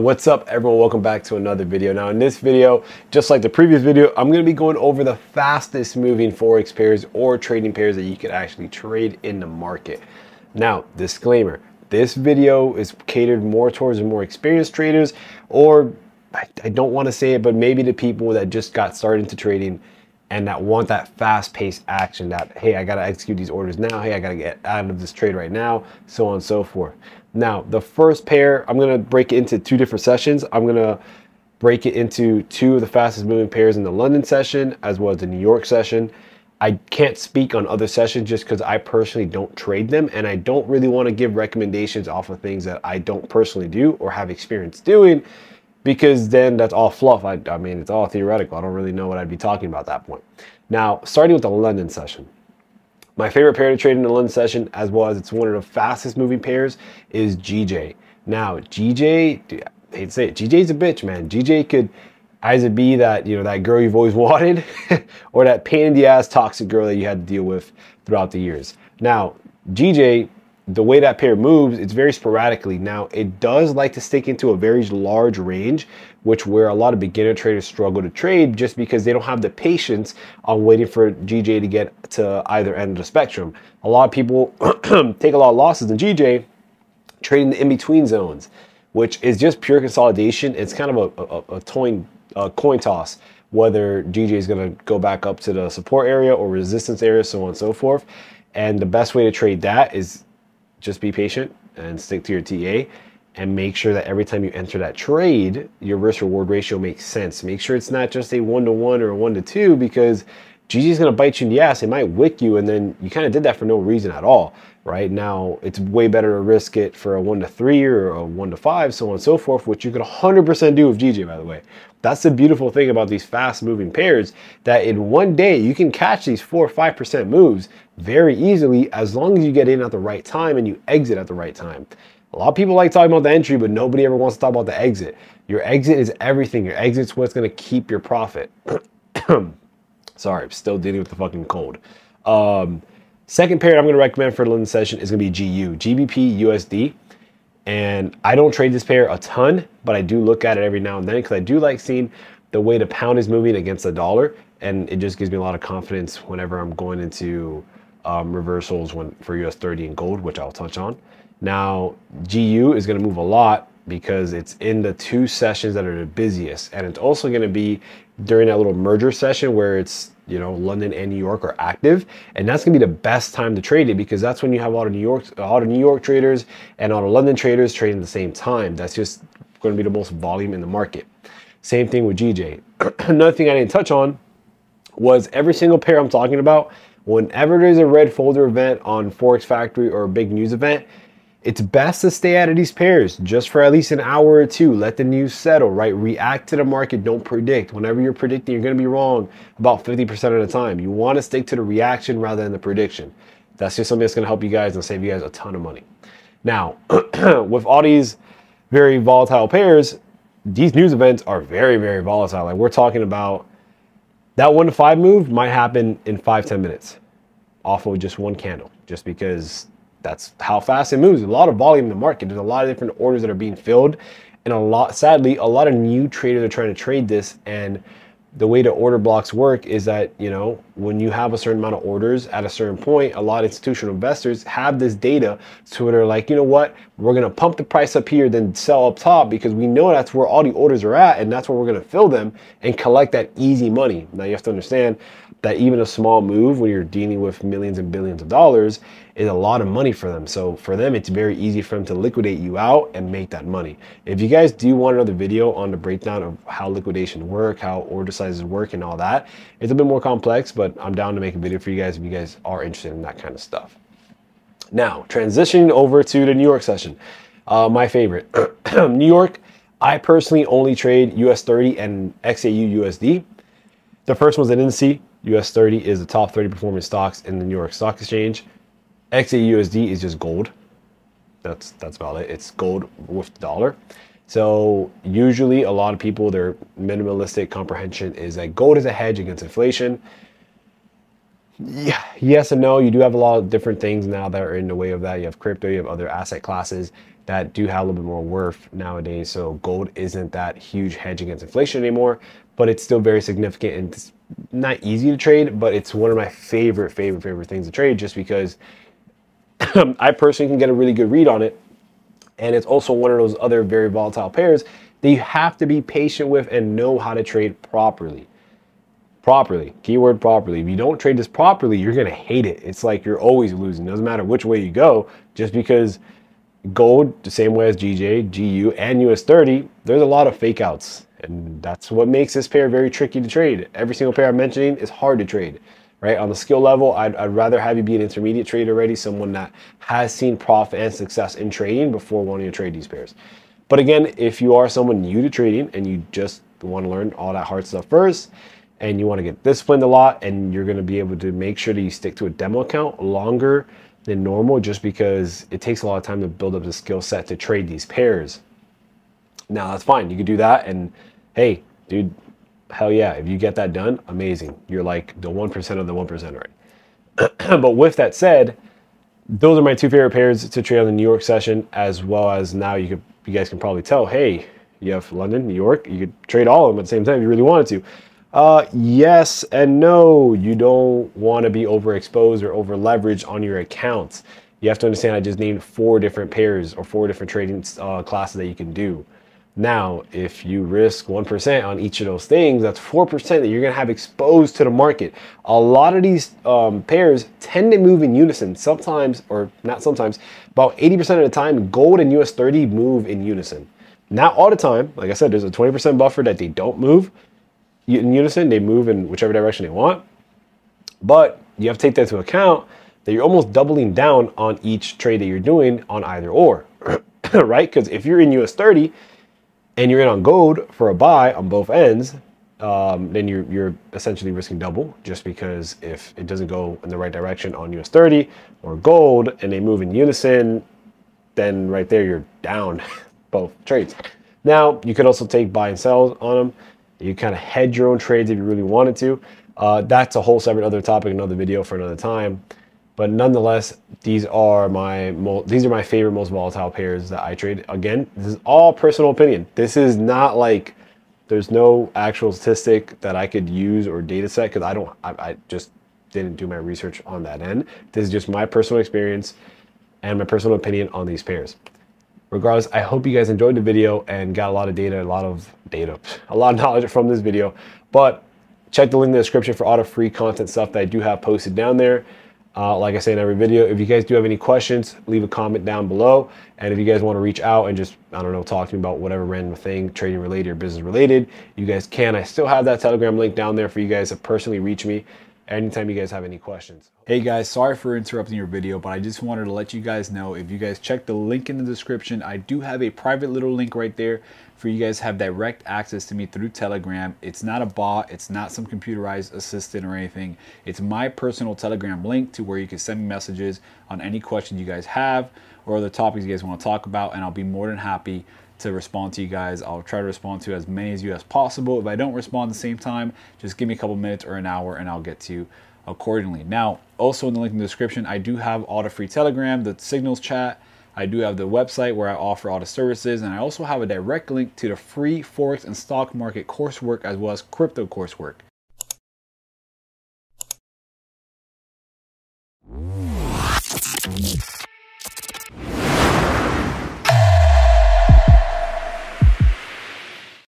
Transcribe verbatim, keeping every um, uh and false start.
What's up, everyone? Welcome back to another video. Now, in this video, just like the previous video, I'm going to be going over the fastest moving Forex pairs or trading pairs that you could actually trade in the market. Now, disclaimer, this video is catered more towards more experienced traders, or I, I don't want to say it, but maybe the people that just got started into trading and that want that fast-paced action, that, hey, I gotta execute these orders now, hey, I gotta get out of this trade right now, so on and so forth. Now, the first pair, I'm gonna break it into two different sessions. I'm gonna break it into two of the fastest moving pairs in the London session, as well as the New York session. I can't speak on other sessions just because I personally don't trade them, and I don't really wanna give recommendations off of things that I don't personally do or have experience doing, because then that's all fluff. I, I mean, it's all theoretical. I don't really know what I'd be talking about at that point. Now, starting with the London session. My favorite pair to trade in the London session, as well as it's one of the fastest moving pairs, is G J. Now, G J, dude, I hate to say it, G J's a bitch, man. G J could either be that, you know, that girl you've always wanted or that pain in the ass toxic girl that you had to deal with throughout the years. Now, G J, the way that pair moves, it's very sporadically. Now, it does like to stick into a very large range, which where a lot of beginner traders struggle to trade just because they don't have the patience on waiting for G J to get to either end of the spectrum. A lot of people take a lot of losses in G J trading the in-between zones, which is just pure consolidation. It's kind of a, a, a, toin, a coin toss, whether G J is going to go back up to the support area or resistance area, so on and so forth. And the best way to trade that is just be patient and stick to your T A and make sure that every time you enter that trade, your risk reward ratio makes sense. Make sure it's not just a one to one or a one to two, because G J's gonna bite you in the ass. It might wick you, and then you kind of did that for no reason at all, right? Now, it's way better to risk it for a one to three or a one to five, so on and so forth, which you could one hundred percent do with G J, by the way. That's the beautiful thing about these fast moving pairs, that in one day you can catch these four or five percent moves very easily, as long as you get in at the right time and you exit at the right time. A lot of people like talking about the entry, but nobody ever wants to talk about the exit. Your exit is everything. Your exit's what's gonna keep your profit. Sorry, I'm still dealing with the fucking cold. Um, second pair I'm gonna recommend for the London session is gonna be G U, G B P U S D. And I don't trade this pair a ton, but I do look at it every now and then because I do like seeing the way the pound is moving against the dollar, and it just gives me a lot of confidence whenever I'm going into um, reversals when, for U S thirty and gold, which I'll touch on. Now, G U is gonna move a lot because it's in the two sessions that are the busiest, and it's also gonna be during that little merger session where it's, you know, London and New York are active, and that's gonna be the best time to trade it, because that's when you have all the New York, all the New York traders and all the London traders trading at the same time. That's just gonna be the most volume in the market. Same thing with G J. Another thing I didn't touch on was every single pair I'm talking about, whenever there's a red folder event on Forex Factory or a big news event, it's best to stay out of these pairs just for at least an hour or two. Let the news settle, right? React to the market, don't predict. Whenever you're predicting, you're gonna be wrong about fifty percent of the time. You wanna stick to the reaction rather than the prediction. That's just something that's gonna help you guys and save you guys a ton of money. Now, with all these very volatile pairs, these news events are very, very volatile. Like, we're talking about that one to five move might happen in five, ten minutes off of just one candle, just because that's how fast it moves. A lot of volume in the market. There's a lot of different orders that are being filled, and a lot, sadly, a lot of new traders are trying to trade this. And the way the order blocks work is that, you know, when you have a certain amount of orders at a certain point, a lot of institutional investors have this data, so they're like, you know what, we're gonna pump the price up here, then sell up top, because we know that's where all the orders are at, and that's where we're gonna fill them and collect that easy money. Now, you have to understand that even a small move, when you're dealing with millions and billions of dollars, is a lot of money for them. So for them, it's very easy for them to liquidate you out and make that money. If you guys do want another video on the breakdown of how liquidation work, how order sizes work and all that, it's a bit more complex, but I'm down to make a video for you guys if you guys are interested in that kind of stuff. Now, transitioning over to the New York session, uh, my favorite. New York, I personally only trade U S thirty and X A U U S D. The first one's an indice. U S thirty is the top thirty performing stocks in the New York Stock Exchange. X A U U S D is just gold. That's that's about it. It's gold with the dollar. So usually a lot of people, their minimalistic comprehension is that gold is a hedge against inflation. Yeah, yes and no. You do have a lot of different things now that are in the way of that. You have crypto, you have other asset classes that do have a little bit more worth nowadays. So gold isn't that huge hedge against inflation anymore, but it's still very significant, and it's not easy to trade, but it's one of my favorite, favorite, favorite things to trade, just because I personally can get a really good read on it. And it's also one of those other very volatile pairs that you have to be patient with and know how to trade properly. Properly, keyword properly. If you don't trade this properly, you're gonna hate it. It's like you're always losing. Doesn't matter which way you go, just because gold, the same way as G J, G U, and U S thirty, there's a lot of fake outs. And that's what makes this pair very tricky to trade. Every single pair I'm mentioning is hard to trade, right? On the skill level, I'd, I'd rather have you be an intermediate trader already, someone that has seen profit and success in trading before wanting to trade these pairs. But again, if you are someone new to trading and you just want to learn all that hard stuff first, and you want to get disciplined a lot, and you're going to be able to make sure that you stick to a demo account longer than normal, just because it takes a lot of time to build up the skill set to trade these pairs. Now, that's fine. You could do that, and hey, dude, hell yeah. If you get that done, amazing. You're like the one percent of the one percent already. But with that said, those are my two favorite pairs to trade on the New York session, as well as now you could, you guys can probably tell, hey, you have London, New York, you could trade all of them at the same time if you really wanted to. Uh, yes and no. You don't want to be overexposed or over leveraged on your accounts. You have to understand, I just named four different pairs or four different trading uh, classes that you can do. Now, if you risk one percent on each of those things, that's four percent that you're going to have exposed to the market. A lot of these um, pairs tend to move in unison sometimes, or not sometimes, about eighty percent of the time, gold and U S thirty move in unison. Not all the time. Like I said, there's a twenty percent buffer that they don't move in unison. They move in whichever direction they want, but you have to take that into account that you're almost doubling down on each trade that you're doing on either or, right? Because if you're in U S thirty and you're in on gold for a buy on both ends, um, then you're, you're essentially risking double, just because if it doesn't go in the right direction on U S thirty or gold and they move in unison, then right there you're down both trades. Now, you could also take buy and sells on them. You kind of hedge your own trades if you really wanted to. Uh, that's a whole separate other topic, another video for another time. But nonetheless, these are my these are my favorite, most volatile pairs that I trade. Again, this is all personal opinion. This is not like there's no actual statistic that I could use or data set, because I don't I, I just didn't do my research on that end. This is just my personal experience and my personal opinion on these pairs. Regardless, I hope you guys enjoyed the video and got a lot of data, a lot of data, a lot of knowledge from this video. But check the link in the description for all the free content stuff that I do have posted down there. Uh, like I say in every video, if you guys do have any questions, leave a comment down below. And if you guys want to reach out and just, I don't know, talk to me about whatever random thing, trading related or business related, you guys can. I still have that Telegram link down there for you guys to personally reach me anytime you guys have any questions. Hey guys, sorry for interrupting your video, but I just wanted to let you guys know, if you guys check the link in the description, I do have a private little link right there for you guys to have direct access to me through Telegram. It's not a bot, it's not some computerized assistant or anything. It's my personal Telegram link to where you can send me messages on any questions you guys have or other topics you guys want to talk about, and I'll be more than happy to respond to you guys. I'll try to respond to as many as you as possible. If I don't respond at the same time, just give me a couple minutes or an hour and I'll get to you accordingly. Now, also in the link in the description, I do have all the free Telegram, the Signals chat. I do have the website where I offer all the services, and I also have a direct link to the free Forex and stock market coursework as well as crypto coursework.